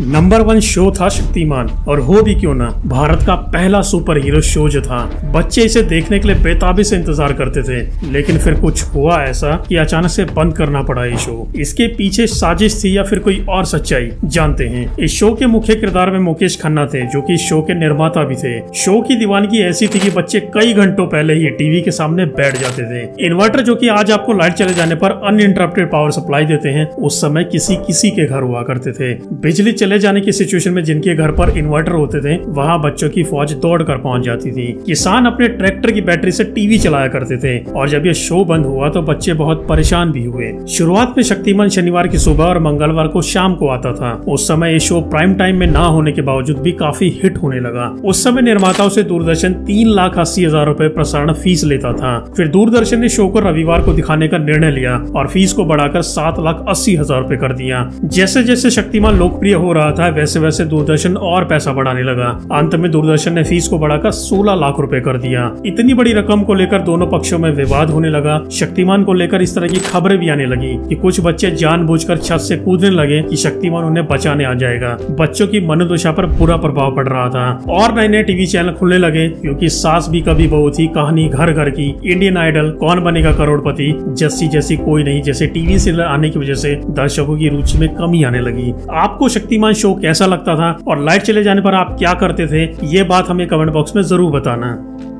Number 1 show था शक्तिमान, और हो भी क्यों ना, भारत का पहला सुपर हीरो शो जो था, बच्चे इसे देखने के लिए बेताबी से इंतजार करते थे। लेकिन फिर कुछ हुआ ऐसा कि अचानक से बंद करना पड़ा ये शो। इसके पीछे साजिश थी या फिर कोई और सच्चाई, जानते हैं। इस शो के मुख्य किरदार में मुकेश खन्ना थे, जो कि शो के निर्माता भी थे। शो की दीवानगी ऐसी थी कि बच्चे कई घंटों पहले ही टीवी के सामने बैठ जाते थे। इन्वर्टर, जो कि आज आपको लाइट चले जाने पर अनइंटरप्टेड पावर सप्लाई देते हैं, उस समय किसी के घर हुआ करते थे। बिजली चले जाने की सिचुएशन में जिनके घर पर इन्वर्टर होते थे, वहाँ बच्चों की फौज दौड़कर पहुँच जाती थी। किसान अपने ट्रैक्टर की बैटरी से टीवी चलाया करते थे, और जब ये शो बंद हुआ तो बच्चे बहुत परेशान भी हुए। शुरुआत में शक्तिमान शनिवार की सुबह और मंगलवार को शाम को आता था। उस समय ये शो प्राइम टाइम में ना होने के बावजूद भी काफी हिट होने लगा। उस समय निर्माताओं से दूरदर्शन 3,80,000 रूपए प्रसारण फीस लेता था। फिर दूरदर्शन ने शो को रविवार को दिखाने का निर्णय लिया और फीस को बढ़ाकर 7,80,000 रूपए कर दिया। जैसे जैसे शक्तिमान लोकप्रिय हो रहा था, वैसे वैसे दूरदर्शन और पैसा बढ़ाने लगा। अंत में दूरदर्शन ने फीस को बढ़ाकर 16 लाख रुपए कर दिया। इतनी बड़ी रकम को लेकर दोनों पक्षों में विवाद होने लगा। शक्तिमान को लेकर इस तरह की खबरें भी आने लगी कि कुछ बच्चे जानबूझकर छत से कूदने लगे कि शक्तिमान उन्हें बचाने आ जाएगा। बच्चों की मनोदशा पर बुरा प्रभाव पड़ रहा था, और नए नए टीवी चैनल खुलने लगे, क्योंकि सास भी कभी बहू थी, कहानी घर घर की, इंडियन आइडल, कौन बनेगा करोड़पति जैसी कोई नहीं जैसे टीवी सीरियल आने की वजह से दर्शकों की रुचि में कमी आने लगी। आपको शक्तिमान शो कैसा लगता था और लाइट चले जाने पर आप क्या करते थे, ये बात हमें कमेंट बॉक्स में जरूर बताना।